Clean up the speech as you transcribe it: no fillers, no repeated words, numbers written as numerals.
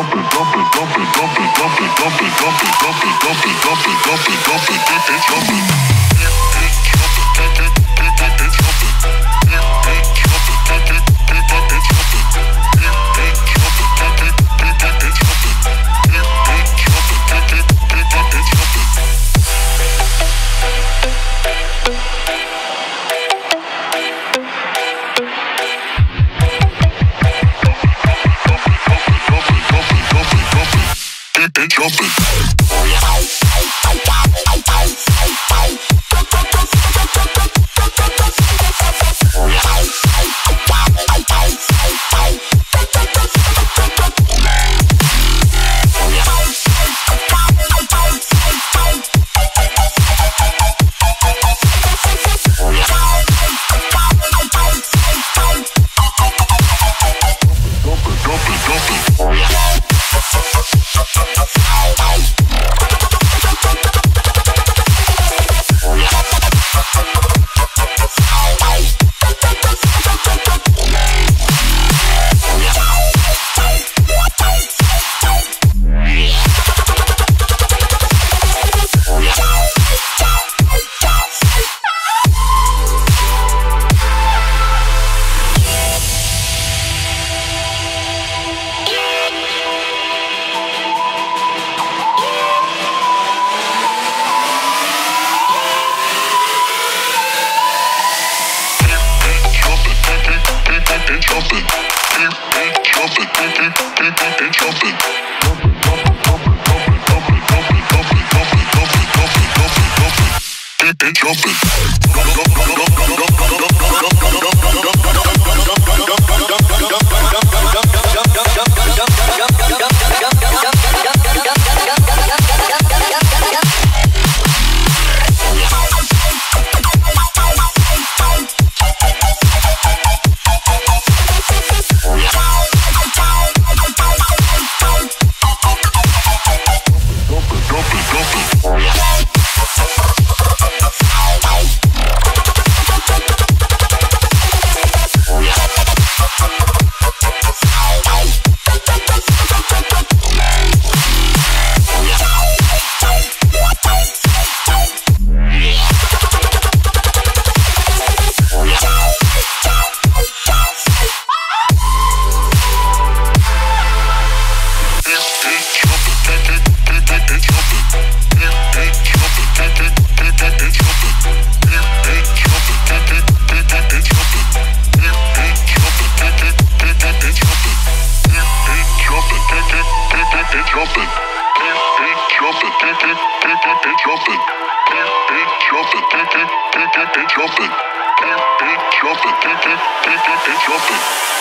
They drop it.